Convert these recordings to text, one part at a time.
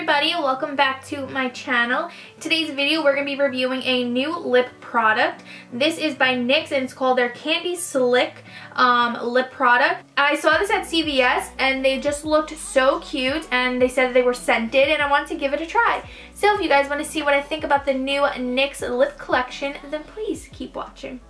everybody, welcome back to my channel. In today's video we're going to be reviewing a new lip product. This is by NYX and it's called their Candy Slick lip product. I saw this at CVS and they just looked so cute and they said they were scented and I wanted to give it a try. So if you guys want to see what I think about the new NYX lip collection, then please keep watching.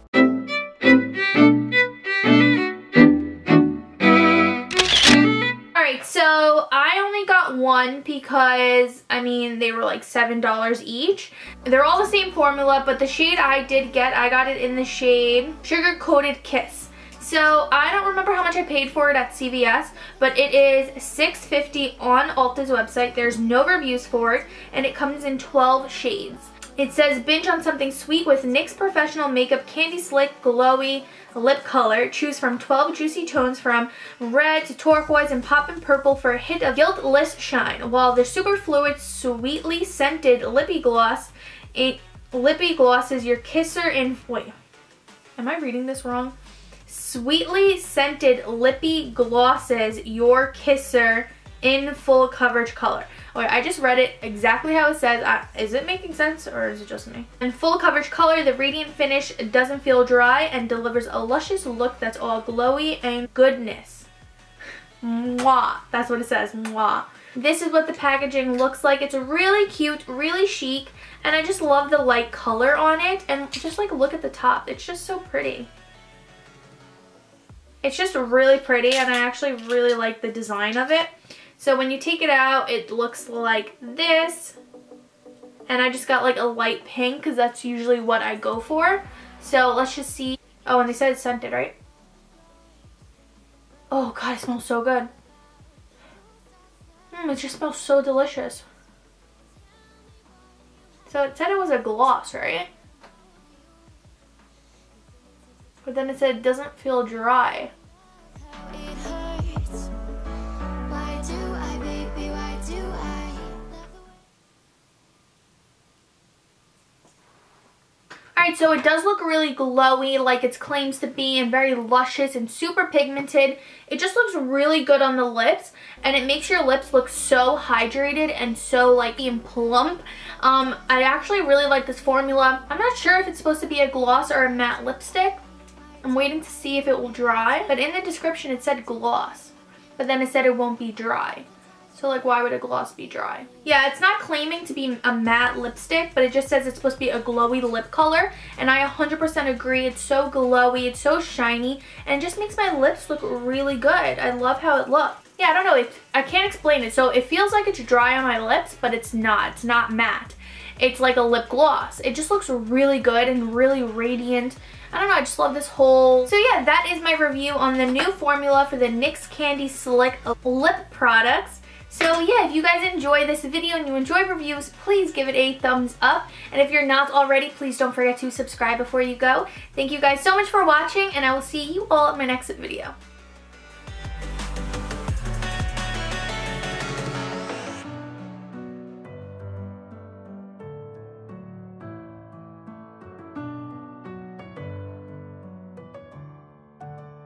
So I only got one because, I mean, they were like $7 each. They're all the same formula, but the shade I did get, I got it in the shade Sugar Coated Kiss. So I don't remember how much I paid for it at CVS, but it is $6.50 on Ulta's website. There's no reviews for it, and it comes in 12 shades. It says, binge on something sweet with NYX Professional Makeup Candy Slick Glowy Lip Color. Choose from 12 juicy tones from red to turquoise and pop and purple for a hit of guiltless shine. While the superfluid, sweetly scented lippy gloss is your kisser in... Wait, am I reading this wrong? Sweetly scented lippy glosses your kisser in full coverage color. Okay, I just read it exactly how it says. Is it making sense or is it just me? In full coverage color, the radiant finish doesn't feel dry and delivers a luscious look that's all glowy and goodness. Mwah. That's what it says. Mwah. This is what the packaging looks like. It's really cute, really chic, and I just love the light color on it. And just like look at the top. It's just so pretty. It's just really pretty and I actually really like the design of it. So when you take it out, it looks like this. And I just got like a light pink because that's usually what I go for. So let's just see. Oh, and they said it's scented, right? Oh God, it smells so good. It just smells so delicious. So it said it was a gloss, right? But then it said it doesn't feel dry. Alright, so it does look really glowy like it claims to be and very luscious and super pigmented. It just looks really good on the lips and it makes your lips look so hydrated and so like and plump. I actually really like this formula. I'm not sure if it's supposed to be a gloss or a matte lipstick. I'm waiting to see if it will dry. But in the description it said gloss, but then it said it won't be dry. So like why would a gloss be dry? Yeah, it's not claiming to be a matte lipstick, but it just says it's supposed to be a glowy lip color. And I 100% agree. It's so glowy, it's so shiny, and it just makes my lips look really good. I love how it looks. Yeah, I don't know, I can't explain it. So it feels like it's dry on my lips, but it's not. It's not matte. It's like a lip gloss. It just looks really good and really radiant. I don't know, I just love this whole... So yeah, that is my review on the new formula for the NYX Candy Slick lip products. So yeah, if you guys enjoy this video and you enjoy reviews, please give it a thumbs up. And if you're not already, please don't forget to subscribe before you go. Thank you guys so much for watching and I will see you all in my next video.